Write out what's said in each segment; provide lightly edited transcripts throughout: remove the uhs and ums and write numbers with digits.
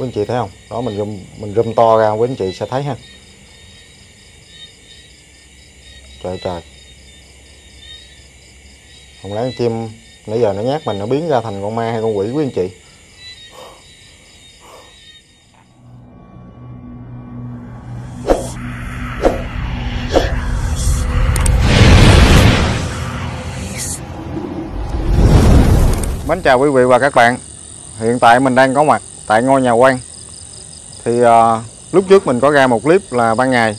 quý anh chị thấy không? Đó, mình zoom to ra quý anh chị sẽ thấy ha. Trời trời, không lẽ con chim nãy giờ nó nhát mình, nó biến ra thành con ma hay con quỷ quý anh chị. Mến chào quý vị và các bạn. Hiện tại mình đang có mặt tại ngôi nhà quan. Thì lúc trước mình có ra một clip là ban ngày.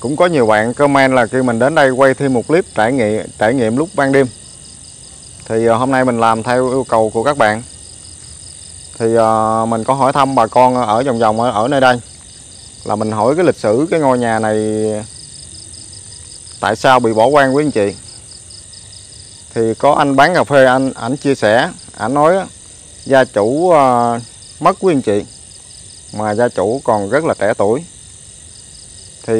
Cũng có nhiều bạn comment là khi mình đến đây quay thêm một clip trải nghiệm lúc ban đêm. Thì hôm nay mình làm theo yêu cầu của các bạn. Thì mình có hỏi thăm bà con ở vòng ở nơi đây. Là mình hỏi cái lịch sử cái ngôi nhà này tại sao bị bỏ hoang quý anh chị. Thì có anh bán cà phê, ảnh chia sẻ, ảnh nói gia chủ mất quý anh chị, mà gia chủ còn rất là trẻ tuổi. Thì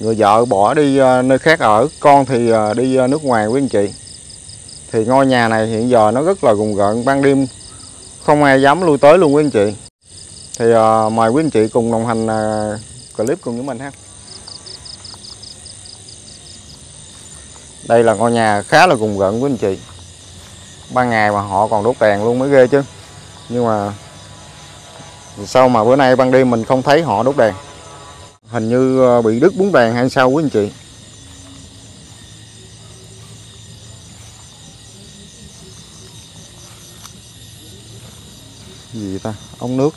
người vợ bỏ đi nơi khác ở, con thì đi nước ngoài quý anh chị. Thì ngôi nhà này hiện giờ nó rất là rùng rợn, ban đêm không ai dám lui tới luôn quý anh chị. Thì mời quý anh chị cùng đồng hành clip cùng với mình ha. Đây là ngôi nhà khá là rùng rợn quý anh chị. Ban ngày mà họ còn đốt đèn luôn mới ghê chứ. Nhưng mà sao mà bữa nay ban đêm mình không thấy họ đốt đèn. Hình như bị đứt búng đèn hay sao quý anh chị. Gì vậy ta? Ống nước.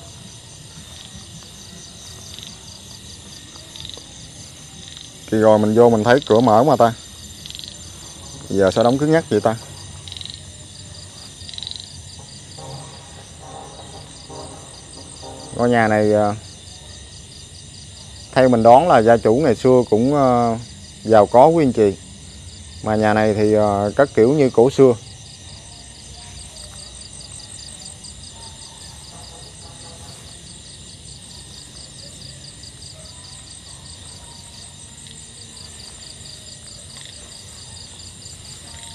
Thì rồi mình vô mình thấy cửa mở mà ta. Giờ sao đóng cứng nhắc vậy ta? Ngôi nhà này theo mình đoán là gia chủ ngày xưa cũng giàu có quý anh chị. Mà nhà này thì các kiểu như cổ xưa.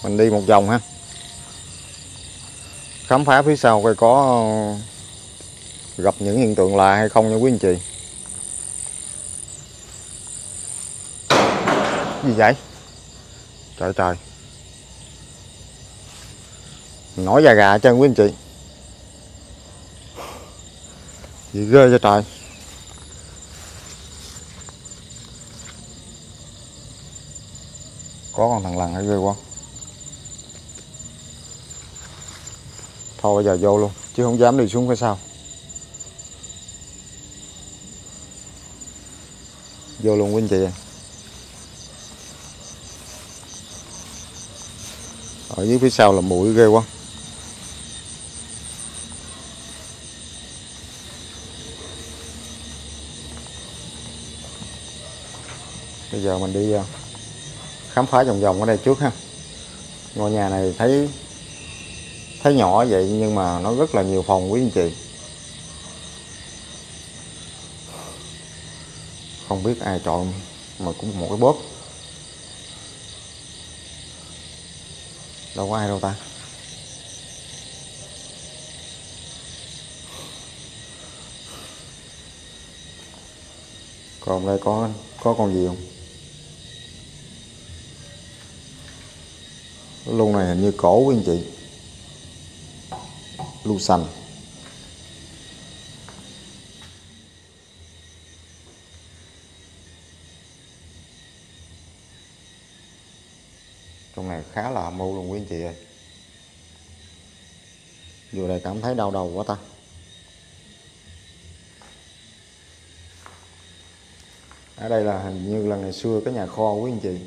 Mình đi một vòng ha, khám phá phía sau coi có gặp những hiện tượng lạ hay không nha quý anh chị. Gì vậy? Trời trời, nổi da gà cho quý anh chị. Gì ghê cho trời. Có con thằng lằn hay ghê quá. Thôi bây giờ vô luôn, chứ không dám đi xuống phía sau. Vô luôn quý anh chị. Ở dưới phía sau là muỗi ghê quá. Bây giờ mình đi khám phá vòng ở đây trước ha. Ngôi nhà này thấy nhỏ vậy nhưng mà nó rất là nhiều phòng quý anh chị. Không biết ai chọn mà cũng một cái bóp. Đâu có ai đâu ta. Còn đây có con gì không? Luôn này hình như cổ quý anh chị. Lu xanh. Trong này khá là âm u luôn quý anh chị ơi. Vừa đây cảm thấy đau đầu quá ta. Ở đây là hình như là ngày xưa cái nhà kho quý anh chị.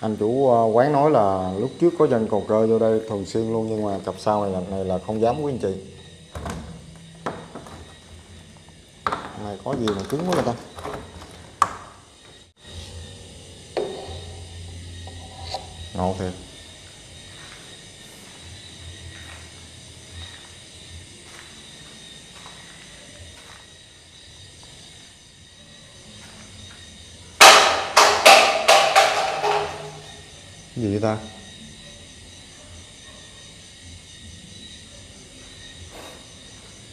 Anh chủ quán nói là lúc trước có dân cột rơi vô đây thường xuyên luôn, nhưng mà cặp sau này là không dám quý anh chị. Này có gì mà cứng quá người ta. Ngộ thiệt. Cái gì vậy ta?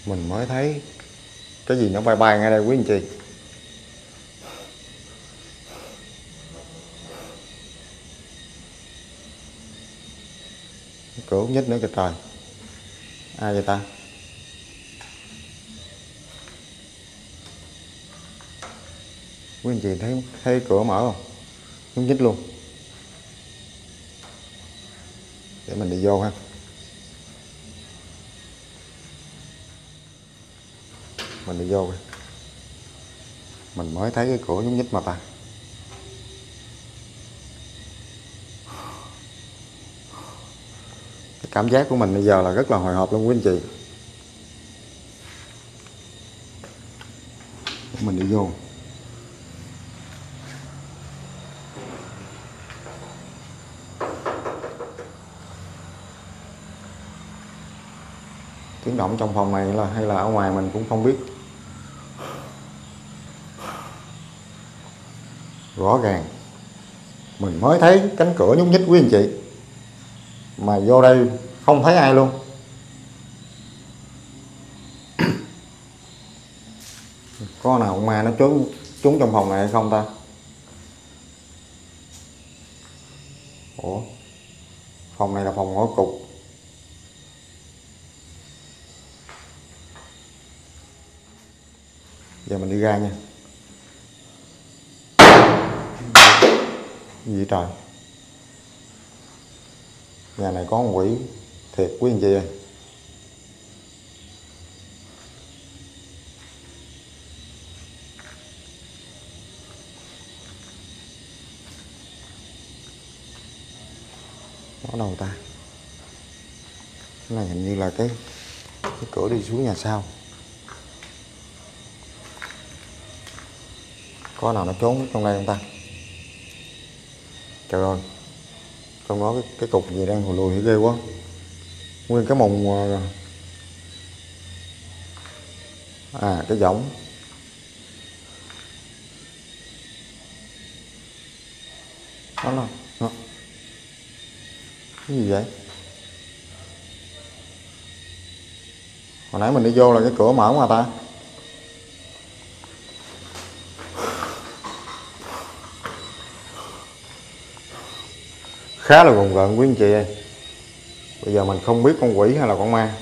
Mình mới thấy cái gì nó bay bay ngay đây quý anh chị. Cửa không nhích nữa kìa trời. Ai vậy ta? Quý anh chị thấy cửa mở không? Không nhích luôn. Để mình đi vô ha. Mình đi vô. Mình mới thấy cái cửa nhúc nhích mà ta. Cái cảm giác của mình bây giờ là rất là hồi hộp luôn quý anh chị. Mình đi vô. Tiếng động trong phòng này là hay là ở ngoài mình cũng không biết. Rõ ràng mình mới thấy cánh cửa nhúc nhích quý anh chị, mà vô đây không thấy ai luôn. Có nào ma nó trốn trong phòng này hay không ta? Ủa, phòng này là phòng ngõ cụt. Giờ mình đi ra nha. Gì trời, nhà này có quỷ thiệt quý anh chị ơi. Nó đâu ta? Cái này hình như là cái cửa đi xuống nhà sau. Có nào nó trốn trong đây không ta? Trời ơi, trong đó cái cục gì đang hồi lùi thì ghê quá. Nguyên cái mùng. À, cái võng. Nó cái gì vậy? Hồi nãy mình đi vô là cái cửa mở mà ta. Khá là gồng gợn quý anh chị ơi. Bây giờ mình không biết con quỷ hay là con ma.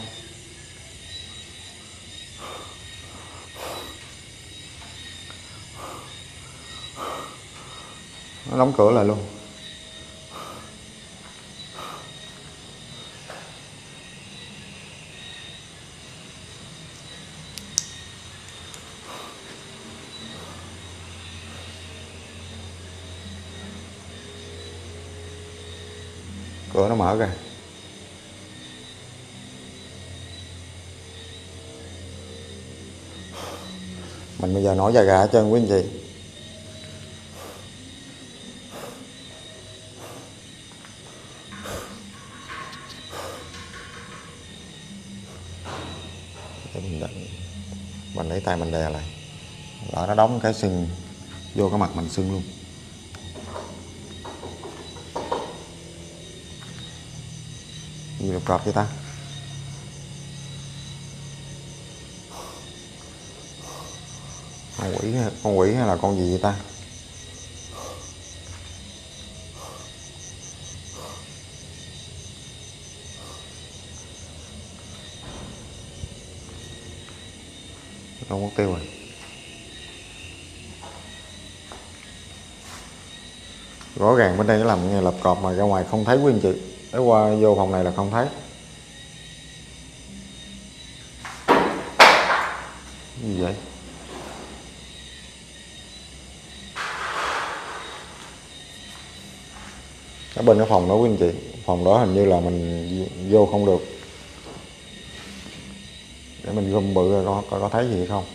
Nó đóng cửa lại luôn. Cửa nó mở ra. Mình bây giờ nổi da gà hết trơn quý anh chị. Mình lấy tay mình đè lại. Lỡ nó đóng cái sừng vô cái mặt mình sưng luôn. Gì lục cọp vậy ta? Con quỷ hay là con gì vậy ta? Đâu mất tiêu rồi. Rõ ràng bên đây nó làm nghề lục cọp mà ra ngoài không thấy quý anh chị. Để qua vô phòng này là không thấy. Cái gì vậy? Ở bên cái phòng đó quý anh chị. Phòng đó hình như là mình vô không được. Để mình gom bự rồi coi có thấy gì không.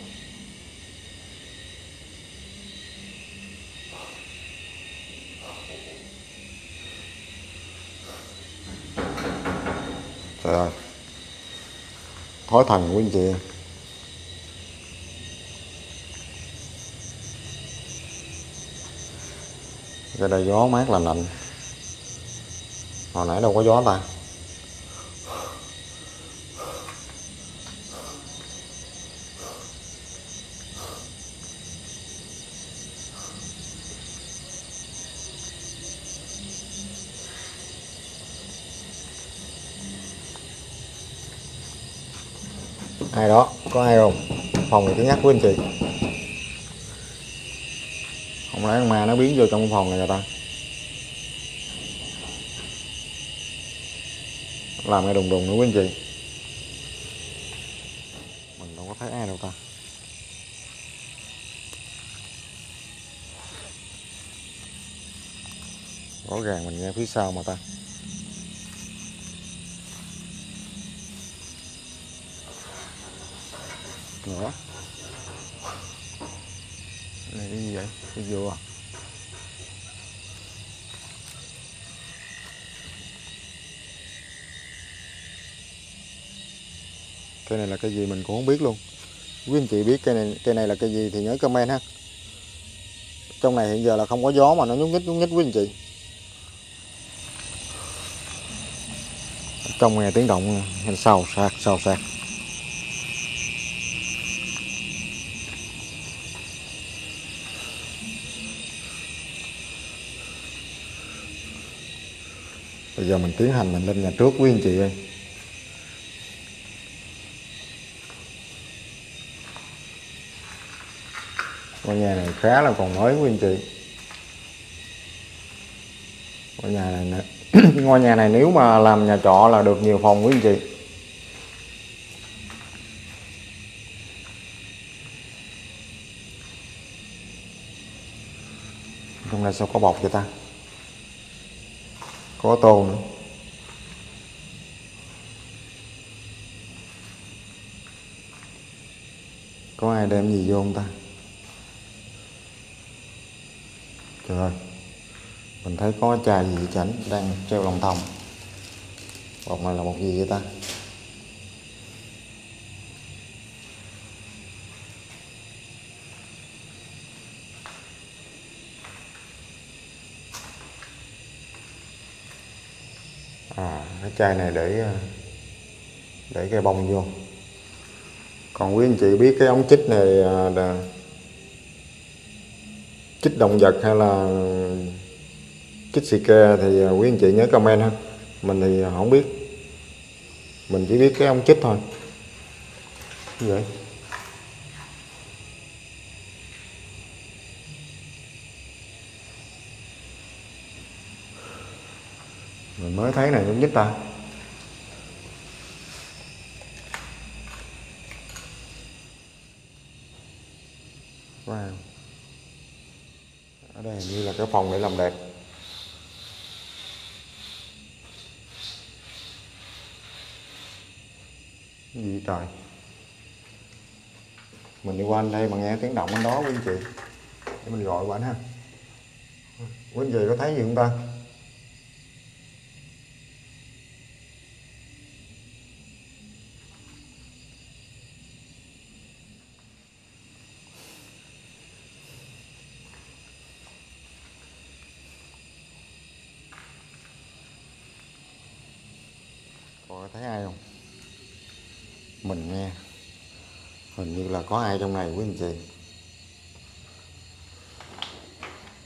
Trời ơi, thói thần quý anh chị. Cái đây gió mát lạnh lạnh. Hồi nãy đâu có gió ta. Ai đó, có ai không? Phòng này cứ nhắc với anh chị. Không lẽ con ma nó biến vô trong phòng này rồi ta. Làm cái đùng đùng nữa quý anh chị. Mình đâu có thấy ai đâu ta. Rõ ràng mình nghe phía sau mà ta. Nữa. Này cái gì vậy? Cái gì vậy? Cây này là cái gì mình cũng không biết luôn. Quý anh chị biết cây này là cây gì thì nhớ comment ha. Trong này hiện giờ là không có gió mà nó nhúc nhích quý anh chị. Trong nghe tiếng động xào xạc. Bây giờ mình tiến hành mình lên nhà trước quý anh chị ơi. Ngôi nhà này khá là còn mới quý anh chị. Ngôi nhà này nếu mà làm nhà trọ là được nhiều phòng quý anh chị. Trong này sao có bọc vậy ta? Có tô nữa. Có ai đem gì vô không ta? Trời ơi, mình thấy có chai gì chảnh đang treo lòng thòng. Bọc này là một gì vậy ta? À, cái chai này để cái bông vô. Còn quý anh chị biết cái ống chích này là chích động vật hay là chích xì ke thì quý anh chị nhớ comment ha. Mình thì không biết, mình chỉ biết cái ống chích thôi. Như vậy mình mới thấy này cũng nhích ta. Wow. Ở đây hình như là cái phòng để làm đẹp. Cái gì trời. Mình đi qua anh đây mà nghe tiếng động anh đó quý anh chị. Để mình gọi qua anh ha. Quý anh chị có thấy gì không ta? Có thấy ai không? Mình nghe hình như là có ai trong này quý anh chị.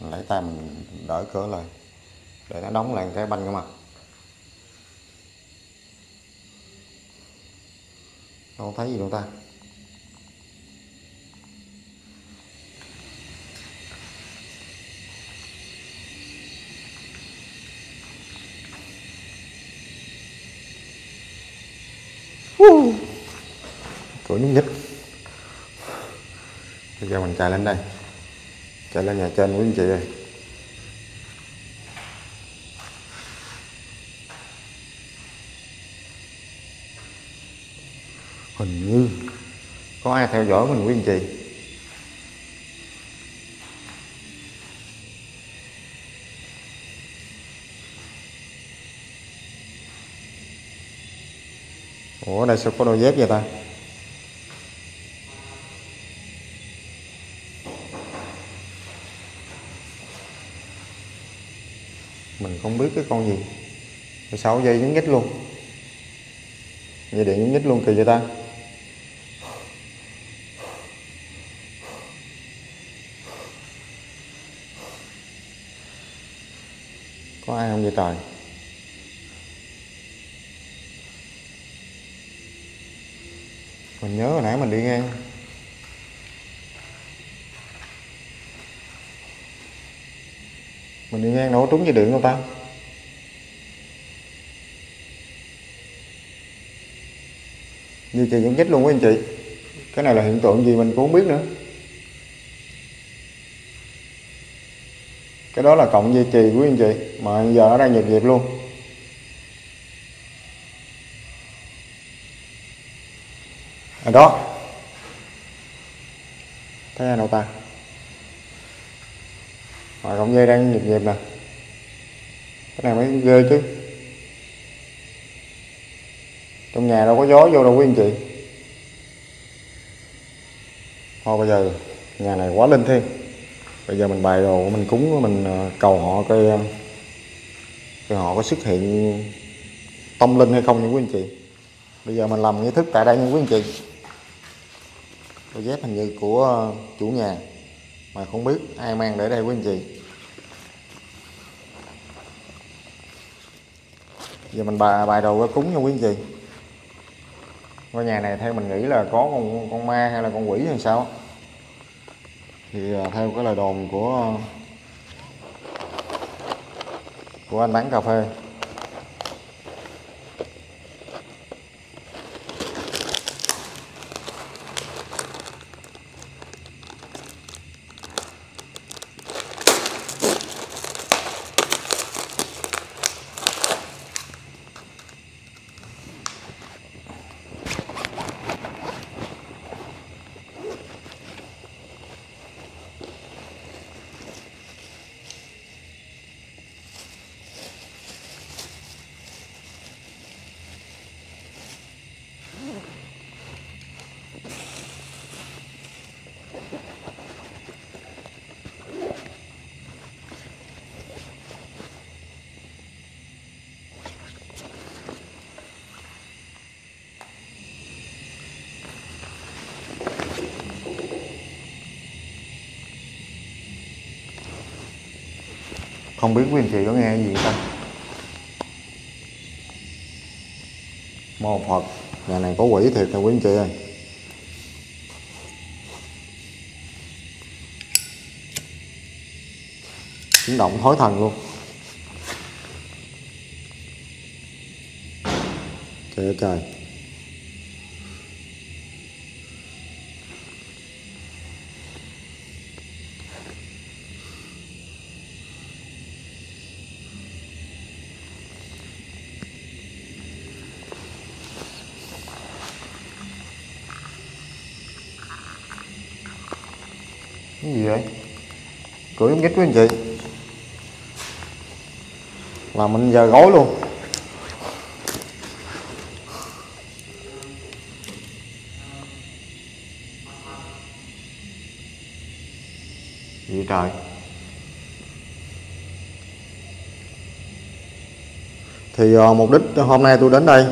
Mình lấy tay mình đỡ cửa lại để nó đóng lại cái banh cái mặt. Không thấy gì đâu ta. Cửa nhúc nhích. Bây giờ mình chạy lên đây. Chạy lên nhà trên quý anh chị ơi. Hình như có ai theo dõi mình quý anh chị. Ủa đây sao có đôi dép vậy ta? Mình không biết cái con gì. 16 giây nhấn nhích luôn, dây điện nhấn nhích luôn, kỳ vậy ta. Có ai không vậy trời? Mình nhớ hồi nãy mình đi ngang. Mình đi ngang đâu có trúng dây điện đâu ta. Như chị vẫn chết luôn á anh chị. Cái này là hiện tượng gì mình cũng không biết nữa. Cái đó là cộng dây chì của anh chị mà hiện giờ nó đang nhịp nhịp luôn. Ở đó thấy ai đâu ta, mà cộng dây đang nhịp nhịp nè, cái này mới ghê chứ. Trong nhà đâu có gió vô đâu quý anh chị. Thôi bây giờ nhà này quá linh thiêng. Bây giờ mình bày đồ, mình cúng, mình cầu họ coi họ có xuất hiện tâm linh hay không nha quý anh chị. Bây giờ mình làm nghi thức tại đây nha quý anh chị. Đôi dép hình như của chủ nhà mà không biết ai mang để đây quý anh chị. Bây giờ mình bày đồ ra cúng nha quý anh chị. Ngôi nhà này theo mình nghĩ là có con ma hay là con quỷ hay sao. Thì theo cái lời đồn của anh bán cà phê, không biết quý anh chị có nghe gì không. Mô Phật, nhà này có quỷ thiệt nè quý anh chị ơi. Tiếng động thối thần luôn. Trời ơi trời. Cái gì vậy? Cửa giống nhích với anh chị. Là mình giờ gối luôn. Gì trời. Thì mục đích hôm nay tôi đến đây,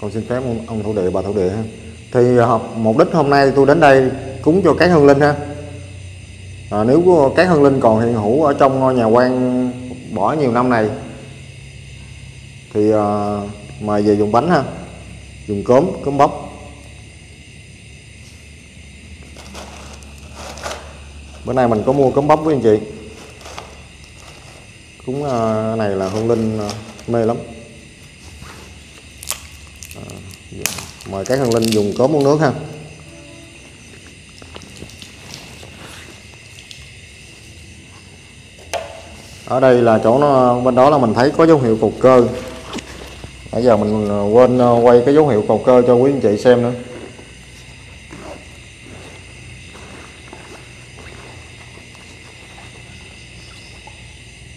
con xin phép ông thổ địa, bà thổ địa ha. Thì mục đích hôm nay tôi đến đây cúng cho các hương linh ha. Nếu có các hương linh còn hiện hữu ở trong ngôi nhà quan bỏ nhiều năm này thì mời về dùng bánh ha, dùng cốm bắp. Bữa nay mình có mua cốm bắp với anh chị. Cúng này là hương linh mê lắm. Mời các hương linh dùng cốm uống nước ha. Ở đây là chỗ nó, bên đó là mình thấy có dấu hiệu cột cơ. Bây giờ mình quên quay cái dấu hiệu cột cơ cho quý anh chị xem nữa.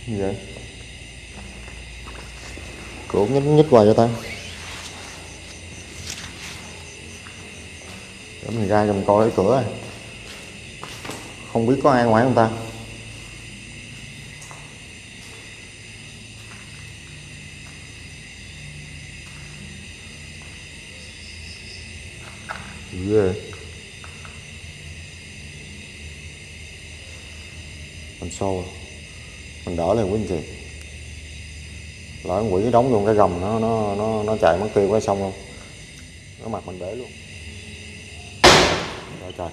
Gì vậy? Cửa nhích hoài cho ta. Để mình ra mình coi cái cửa. Không biết có ai ngoài không ta. ghê. Mình xô mình đỡ lên quý anh chị, lỡ quỷ đóng luôn cái gầm nó chạy mất tiêu quá xong luôn, nó mặt mình để luôn. Đó trời,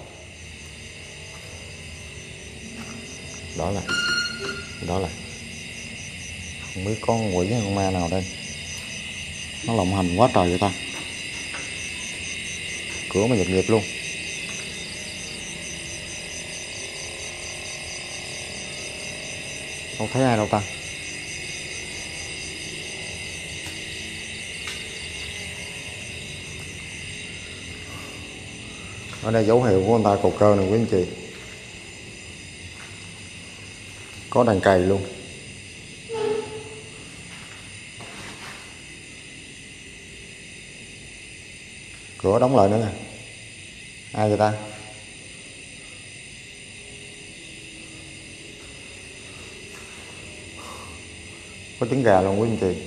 đó là không biết có quỷ hay con ma nào đây, nó lộng hành quá trời vậy ta. Cửa mà nhập nghiệp luôn. Không thấy ai đâu ta. Ở đây dấu hiệu của người ta cột cơ này quý anh chị. Có đàn cày luôn. Cửa đóng lại nữa nè. Ai vậy ta? Có trứng gà luôn quý anh chị.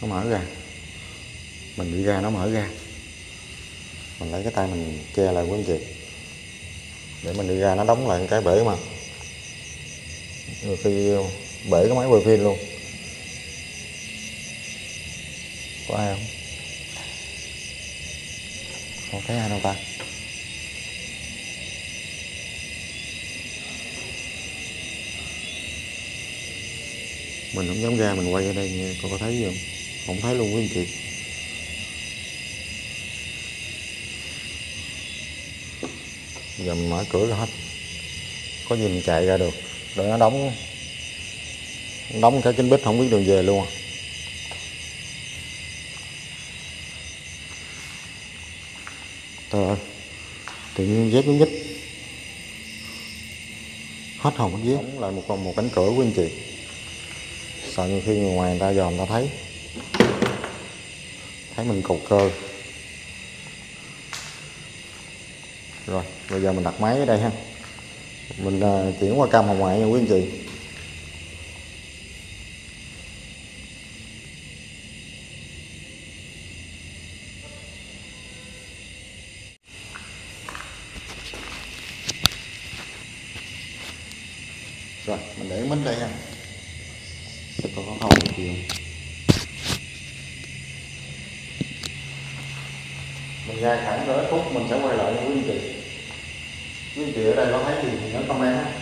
Nó mở ra. Mình đi ra nó mở ra. Mình lấy cái tay mình che lại quý anh chị. Để mình đi ra nó đóng lại cái bể mà. Rồi khi bể cái máy quay phim luôn. Có ai không? Không thấy ai đâu ta. Mình không dám ra, mình quay ở đây nha. Cô có thấy gì không? Không thấy luôn quý anh chị. Giờ mình mở cửa là hết. Có gì mình chạy ra được. Rồi nó đóng cái kính bích không biết đường về luôn. Trời ơi, tự nhiên dép nó nhích. Hết hồn hết dép. Đóng lại một cánh cửa của anh chị. Sợ như khi người ngoài người ta dòm người ta thấy mình cột cơ. Rồi, bây giờ mình đặt máy ở đây ha. Mình chuyển qua cam hồng ngoại nha quý anh chị. Rồi, mình để miếng đây ha. Để coi có hồng gì không. Mình ra khoảng tới phút mình sẽ quay lại nha quý anh chị. Quý anh chị ở đây có thấy gì thì nhớ comment á.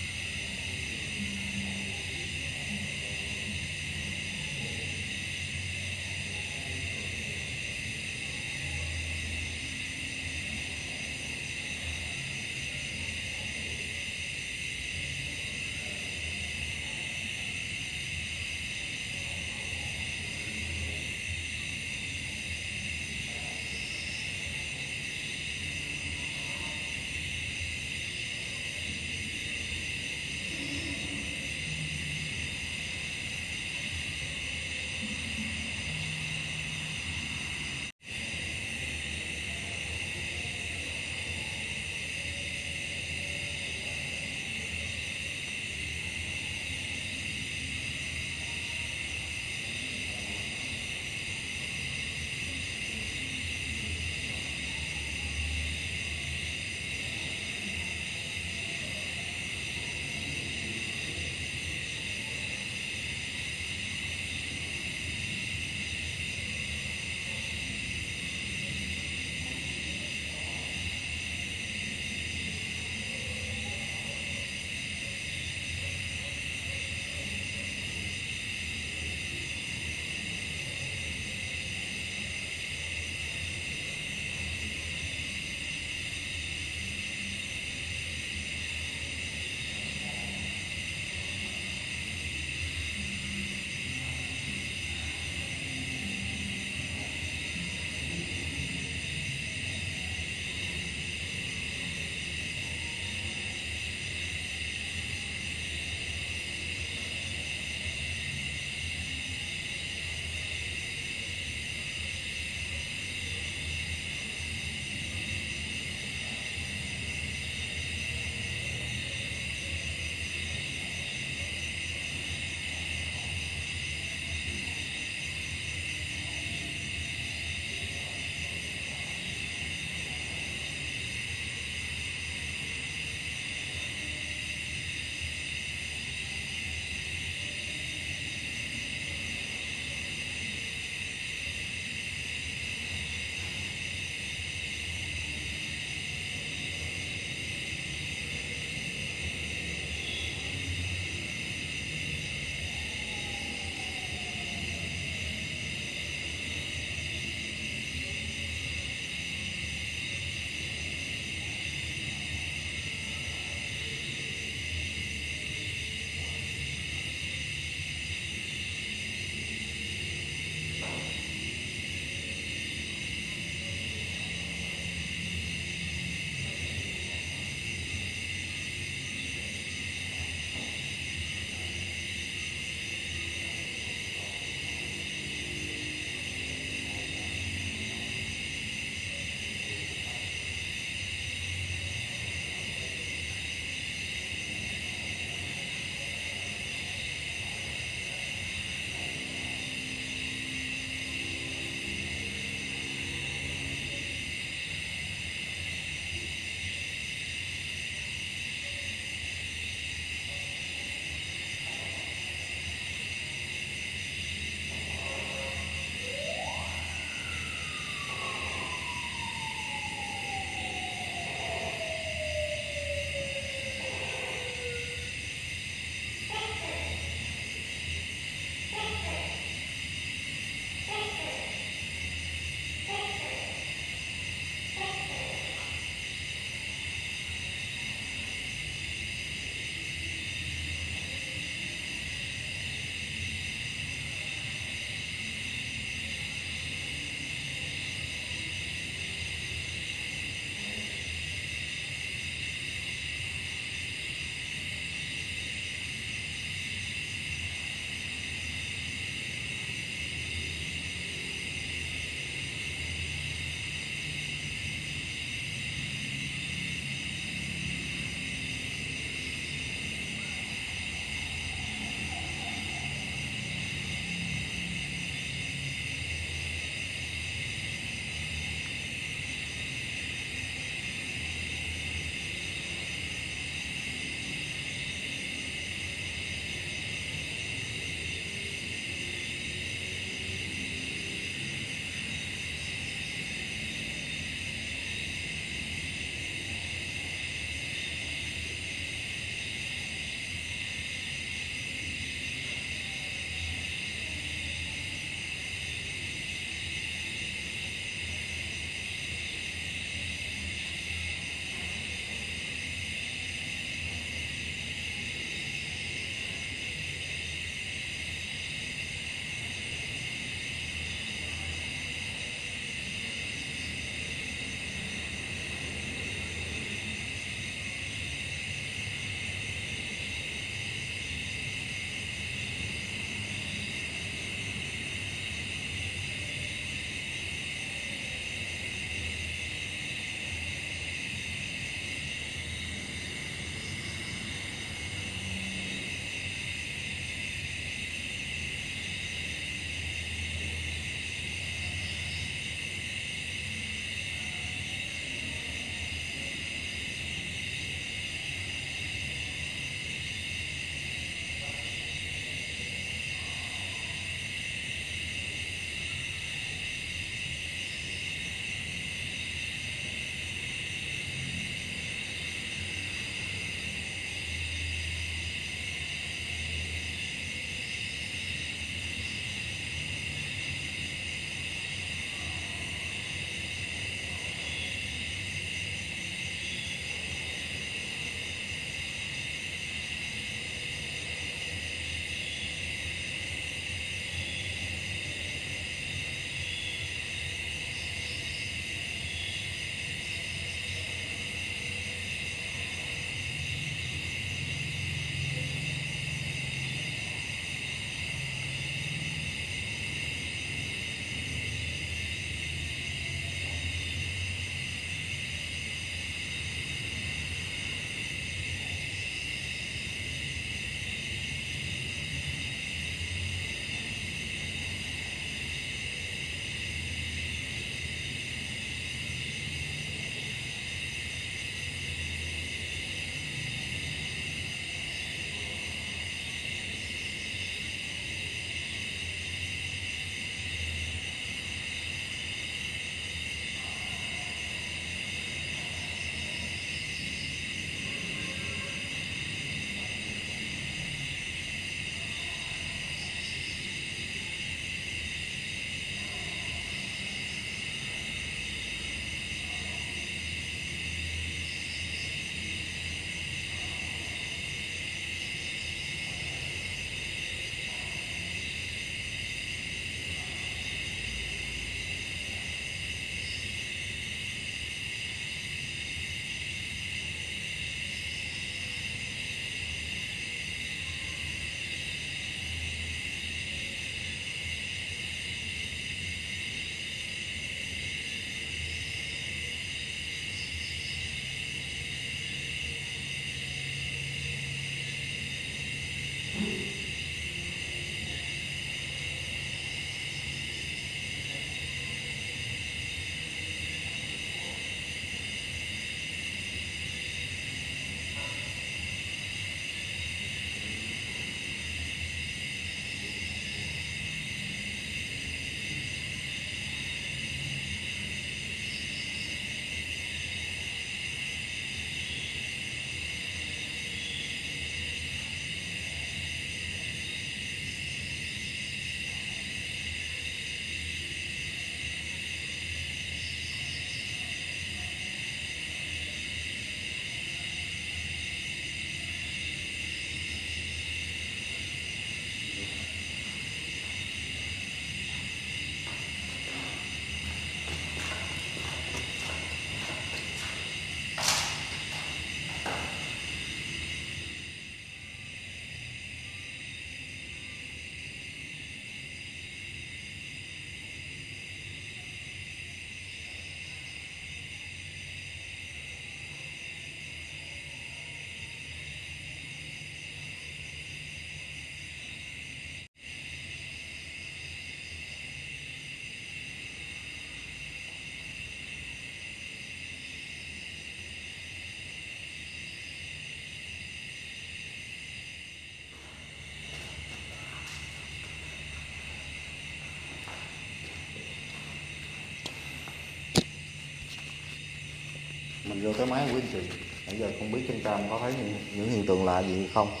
mình vô cái máy của anh chị. Bây giờ không biết trên cam có thấy những hiện tượng lạ gì không,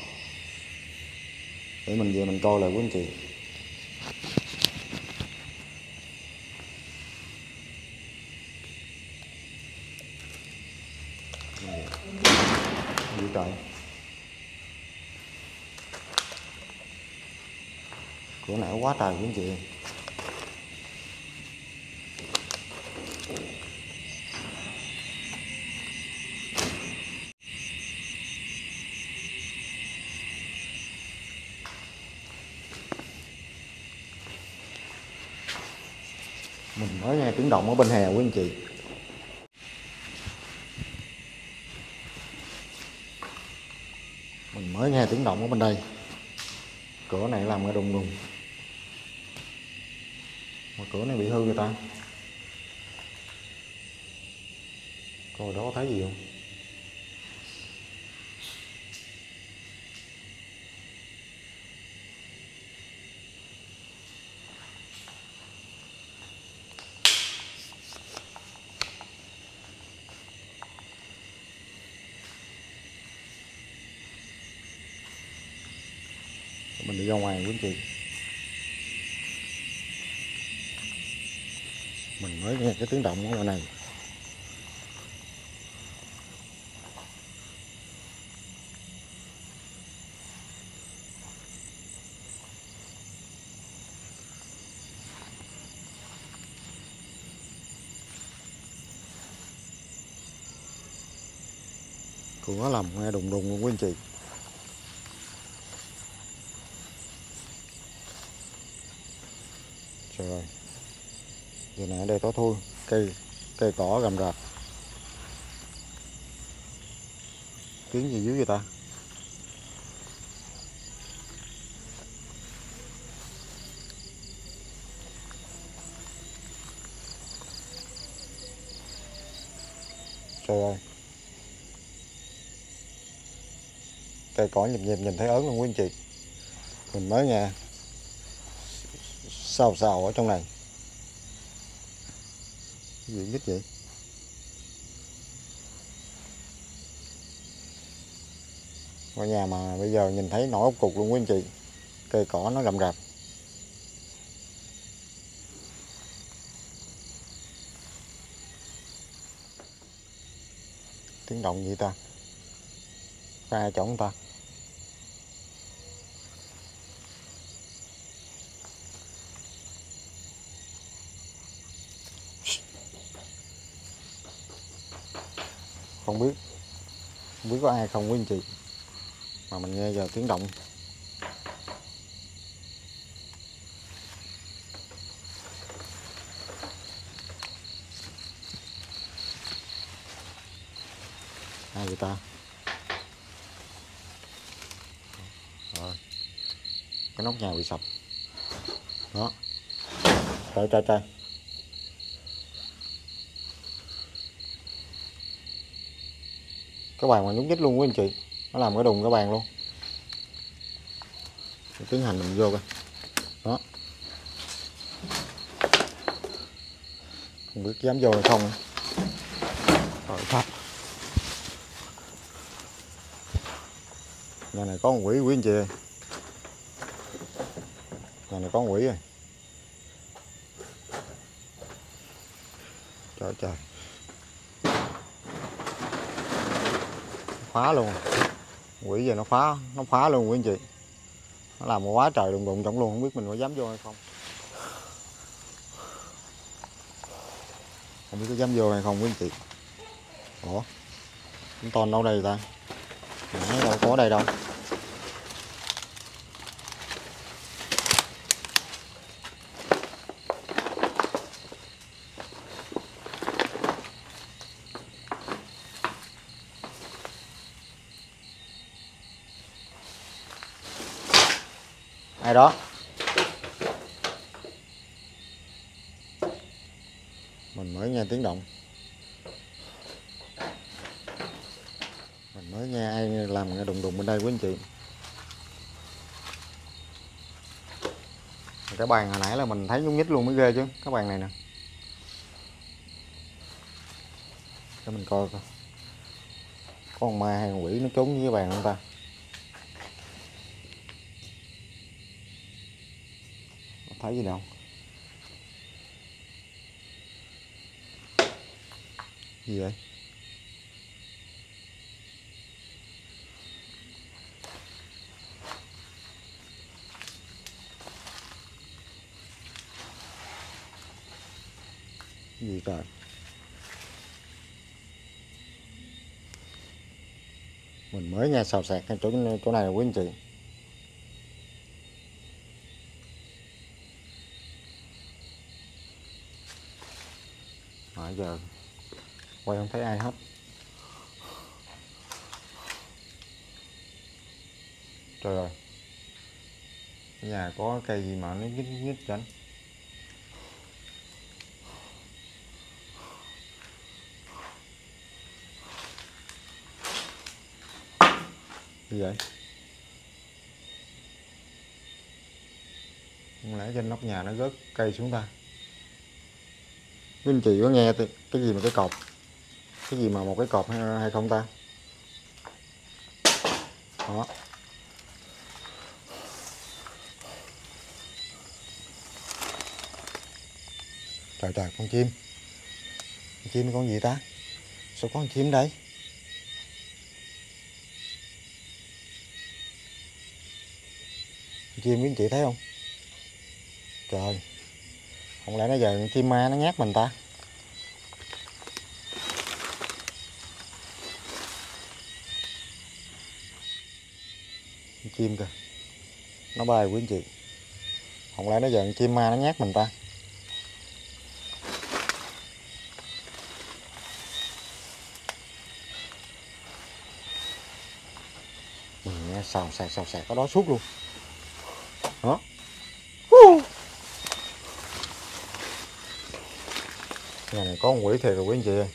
để mình về mình coi lại của anh chị. Dữ trời, cửa nãy quá trời của anh chị. Mình mới nghe tiếng động ở bên hè của anh chị. Mình mới nghe tiếng động ở bên đây. Cửa này làm cái đùng đùng. Mà cửa này bị hư người ta. Coi đó có thấy gì không? Mình đi ra ngoài quý anh chị. Mình mới nghe cái tiếng động ở ngoài này. Cửa làm nghe đùng đùng luôn quý anh chị. Rồi giờ này ở đây có thui, cây cỏ rầm rạp. Tiếng gì dưới vậy ta? Trời ơi, cây cỏ nhịp nhịp nhìn thấy ớn luôn quý anh chị. Mình mới nghe xào xào ở trong này. Cái gì vậy? Ngôi nhà mà bây giờ nhìn thấy nổi ốc cục luôn quý anh chị. Cây cỏ nó rậm rạp. Tiếng động gì ta? Ra chỗ người ta. Không biết có ai không quý anh chị, mà mình nghe giờ tiếng động. Ai vậy ta? Rồi, cái nóc nhà bị sập. Đó, trời. Cái bàn mà nhúc nhích luôn quý anh chị. Nó làm cái đùng cái bàn luôn. Mình tiến hành mình vô coi. Đó, không biết dám vô hay không. Rồi thật, nhà này có con quỷ quý anh chị ơi. Nhà này có con quỷ rồi. Trời phá luôn, quỷ giờ nó phá luôn quý anh chị. Nó làm quá trời đùng đùng trọng luôn, không biết mình có dám vô hay không. Không biết có dám vô hay không quý anh chị. Ủa, con Tôn đâu đây ta? Nó đâu có đây đâu. Ai đó? Mình mới nghe tiếng động. Mình mới nghe ai làm nghe đùng đùng bên đây quý anh chị. Cái bàn hồi nãy là mình thấy nhúc nhích luôn mới ghê chứ. Cái bàn này nè, để mình coi coi. Con ma hay con quỷ nó trốn dưới bàn không ta? Thấy gì đâu. Gì vậy? Gì trời? Mình mới nghe xào xạc cái chỗ này là quý anh chị. Nãy giờ quay không thấy ai hết. Trời ơi, nhà có cây gì mà nó nhích nhích vậy? Gì vậy? Không lẽ trên nóc nhà nó rớt cây xuống ta? Quý anh chị có nghe cái gì mà cái cọp? Cái gì mà một cái cọp hay không ta? Đó. Trời trời, con chim. Con chim con gì ta? Sao có con chim đây? Chim quý anh chị thấy không? Trời, không lẽ nó giờ chim ma nó nhát mình ta? Chim kìa, nó bay quý anh chị. Không lẽ nó giờ chim ma nó nhát mình ta? Nghe xào xạc có đó suốt luôn. Đó. Nhà này có con quỷ thiệt rồi quý anh chị ơi.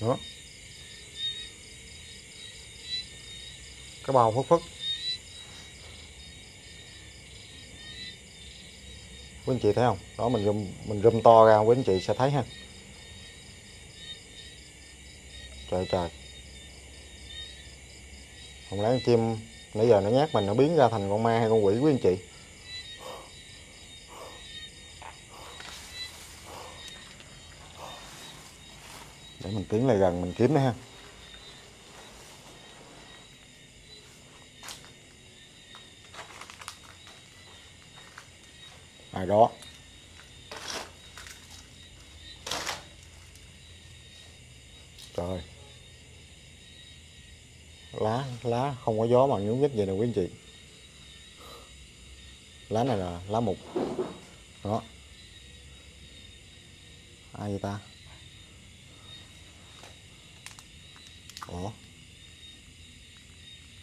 Đó. Cái bao phất phất. Quý anh chị thấy không? Đó, mình zoom to ra quý anh chị sẽ thấy ha. Trời trời. Không lẽ con chim nãy giờ nó nhát mình nó biến ra thành con ma hay con quỷ quý anh chị? Để mình tiến lại gần mình kiếm nó ha. À đó. Trời, lá không có gió mà nhúng nhích vậy nè quý anh chị. Lá này là lá mục. Đó. Ai vậy ta? Ủa,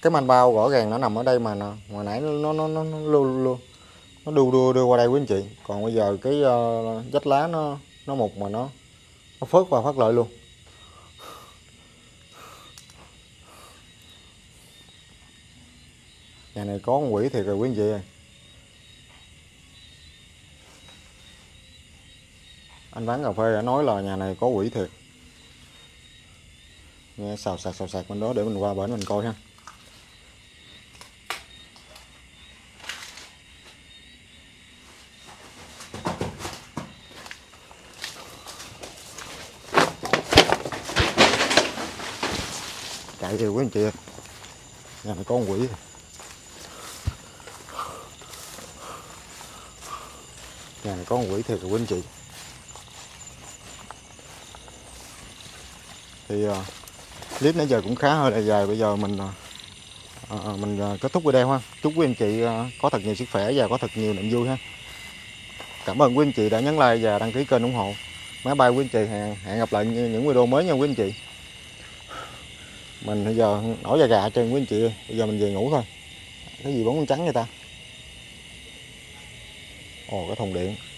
cái manh bao rõ ràng nó nằm ở đây mà nè. Hồi nãy nó đưa qua đây quý anh chị. Còn bây giờ cái vách lá nó mục mà nó phớt qua phớt lại luôn. Nhà này có con quỷ thiệt rồi quý anh chị ơi. Anh bán cà phê đã nói là nhà này có quỷ thiệt. Nghe xào sạc bên đó, để mình qua bển mình coi ha. Chạy kìa quý anh chị ơi. Nhà này có con quỷ thiệt. Nhà này có con quỷ thiệt rồi quý anh chị. Thì clip nãy giờ cũng khá hơi là dài. Bây giờ mình kết thúc video ha. Chúc quý anh chị có thật nhiều sức khỏe và có thật nhiều niềm vui ha. Cảm ơn quý anh chị đã nhấn like và đăng ký kênh ủng hộ. Máy bay quý anh chị, hẹn gặp lại những video mới nha quý anh chị. Mình bây giờ nổi da gà trên quý anh chị. Bây giờ mình về ngủ thôi. Cái gì bóng trắng vậy ta? Ồ, cái thùng điện.